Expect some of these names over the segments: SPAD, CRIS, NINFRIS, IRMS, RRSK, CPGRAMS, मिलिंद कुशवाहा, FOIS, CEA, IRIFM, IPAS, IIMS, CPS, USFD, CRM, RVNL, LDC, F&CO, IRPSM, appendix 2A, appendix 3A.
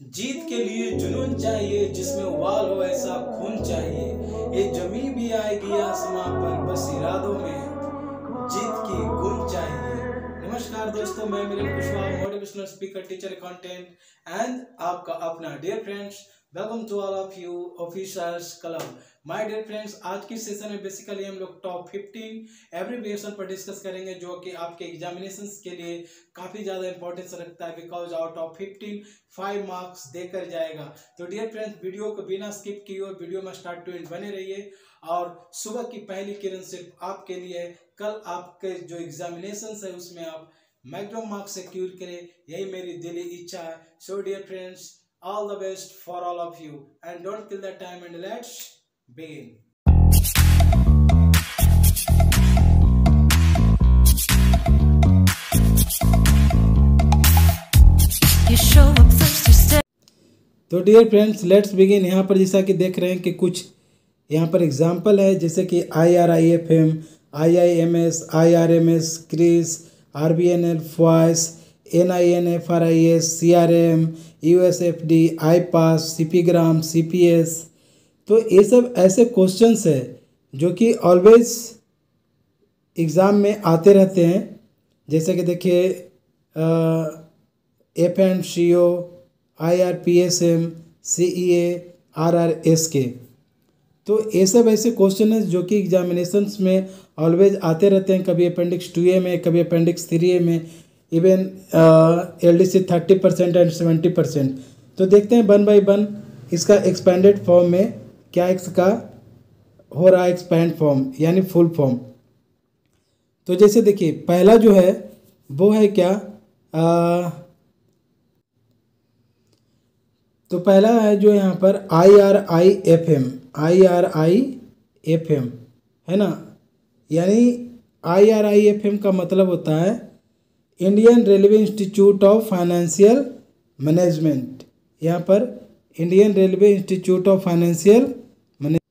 जीत के लिए जुनून चाहिए, जिसमें वाल हो ऐसा खून चाहिए। ये जमी भी आएगी आसमां पर बस इरादों में, जीत की गूंज चाहिए। नमस्कार दोस्तों, मैं मिलिंद कुशवाहा, motivational speaker, teacher, content and आपका अपना dear friends. Welcome to all of you officers club. My dear friends, आज की सेशन में बेसिकली हम लोग टॉप 15 एब्रिविएशन पर डिस्कस करेंगे, जो कि आपके एग्जामिनेशंस के लिए काफ़ी ज़्यादा इंपॉर्टेंस रखता है, बिकॉज आउट ऑफ 15 5 मार्क्स देकर जाएगा। तो डियर फ्रेंड्स, वीडियो को बिना स्किप किए हुए वीडियो में स्टार्ट टू एंड बने रहिए, और सुबह की पहली किरण सिर्फ आपके लिए है। कल आपके जो एग्जामिनेशंस है उसमें आप मैक्सिमम मार्क्स सिक्योर करें, यही मेरी दिली इच्छा है। सो dear friends, all the best for all of you and don't kill the time and let's begin. तो डियर फ्रेंड्स, लेट्स बिगिन। यहाँ पर जैसा कि देख रहे हैं कि कुछ यहाँ पर एग्जाम्पल है, जैसे कि IRIFM, IIMS, IRMS, CRIS, RVNL, FOIS, NINFRIS, CRM, USFD, IPAS, CPGRAM, CPS। तो ये सब ऐसे क्वेश्चंस है जो कि ऑलवेज एग्ज़ाम में आते रहते हैं। जैसे कि देखिए F&CO, IRPSM, CEA, RRSK। तो ये सब ऐसे क्वेश्चन हैं जो कि एग्जामिनेशंस में ऑलवेज आते रहते हैं, कभी अपेंडिक्स 2A में, कभी अपेंडिक्स 3A में, इवन LDC 30% एंड 70%। तो देखते हैं वन बाई वन इसका एक्सपेंडेड फॉर्म में क्या इसका हो रहा है, एक्सपेंड फॉर्म यानी फुल फॉर्म। तो जैसे देखिए पहला जो है वो है क्या, तो पहला है जो यहाँ पर IRIFM है ना, यानी IRIFM का मतलब होता है Indian railway institute of financial management. यहाँ पर Indian railway institute of financial management,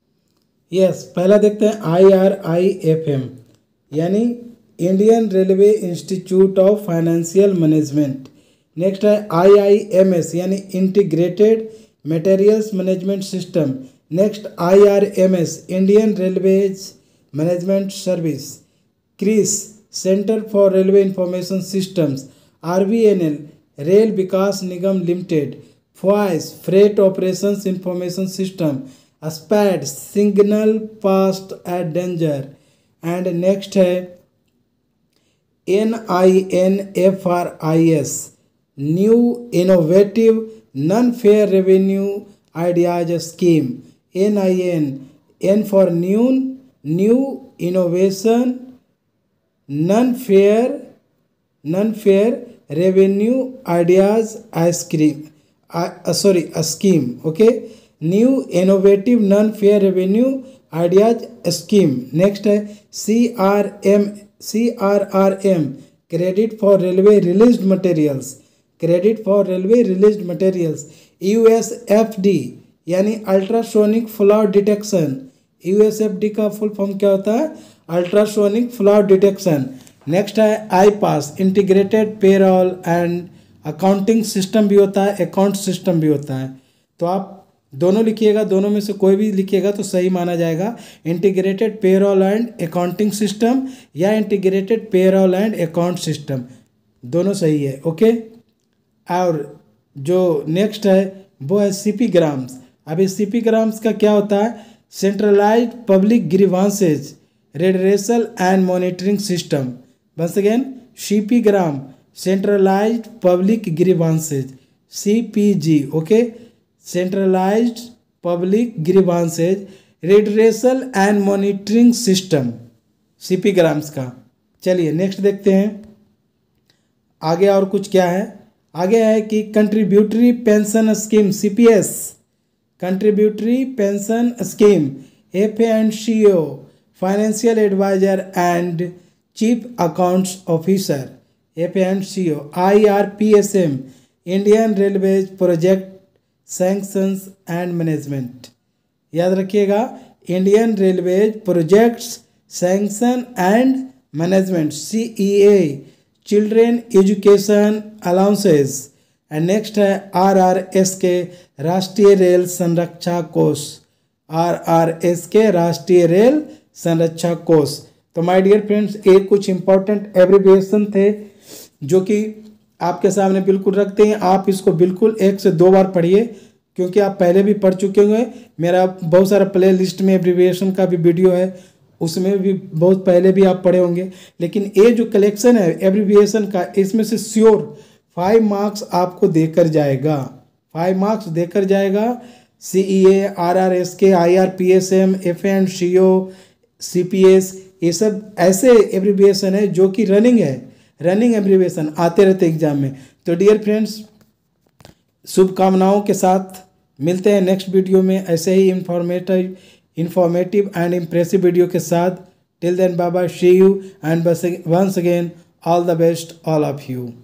yes. पहला देखते हैं IRIFM यानी Indian railway institute of financial management. Next है IIMS यानी integrated materials management system. Next IRMS Indian railways management service. CRIS centre for railway information systems. RVNL Rail Vikas Nigam limited. FOIS freight operations information system. SPAD signal passed at danger. And next है NINFRIS new innovative non fare revenue ideas scheme. NIN for new innovation non fare revenue ideas scheme. Okay, new innovative non fare revenue ideas scheme. Next है CRM credit for railway released materials. USFD यानी ultrasonic flawed detection. USFD का full form क्या होता है? Ultrasonic flawed detection. Next है IPAS integrated payroll and accounting system भी होता है, अकाउंट सिस्टम भी होता है। तो आप दोनों लिखिएगा, दोनों में से कोई भी लिखिएगा तो सही माना जाएगा। Integrated payroll and accounting system या integrated payroll and account system, दोनों सही है। ओके, और जो नेक्स्ट है वो है CPGRAMS। अभी CPGRAMS का क्या होता है? Centralised public grievances redressal and monitoring system. Once again, CPGRAM centralized public grievances, CPG, okay, centralized public grievances redressal and monitoring system, CPGRAMs का। चलिए नेक्स्ट देखते हैं आगे और कुछ क्या है। आगे है कि contributory pension scheme CPS, contributory pension scheme. F&CO financial adviser and chief accounts officer, F&CO। IRPSM Indian railways project sanctions and management, याद रखिएगा Indian railways projects sanction and management. CEA children education allowances. And next है RRSK राष्ट्रीय rail संरक्षा कोष, आरआरएसके राष्ट्रीय rail संरक्षा कोष। तो माय डियर फ्रेंड्स, ये कुछ इंपॉर्टेंट एब्रिविएशन थे जो कि आपके सामने बिल्कुल रखते हैं। आप इसको बिल्कुल 1 से 2 बार पढ़िए, क्योंकि आप पहले भी पढ़ चुके होंगे। मेरा बहुत सारा प्ले लिस्ट में एब्रिविएशन का भी वीडियो है, उसमें भी बहुत पहले भी आप पढ़े होंगे। लेकिन ये जो कलेक्शन है एब्रिविएशन का, इसमें से श्योर 5 मार्क्स आपको देकर जाएगा, 5 मार्क्स देकर जाएगा। सीईए, आरआरएसके, आईआरपीएसएम, एफ&CO, सीपीएस, ये सब ऐसे एब्रिविएशन है जो कि रनिंग है, रनिंग एब्रिविएशन आते रहते एग्जाम में। तो डियर फ्रेंड्स, शुभकामनाओं के साथ मिलते हैं नेक्स्ट वीडियो में, ऐसे ही इन्फॉर्मेटिव एंड इम्प्रेसिव वीडियो के साथ। Till then bye bye, see you, and once again all the best all of you.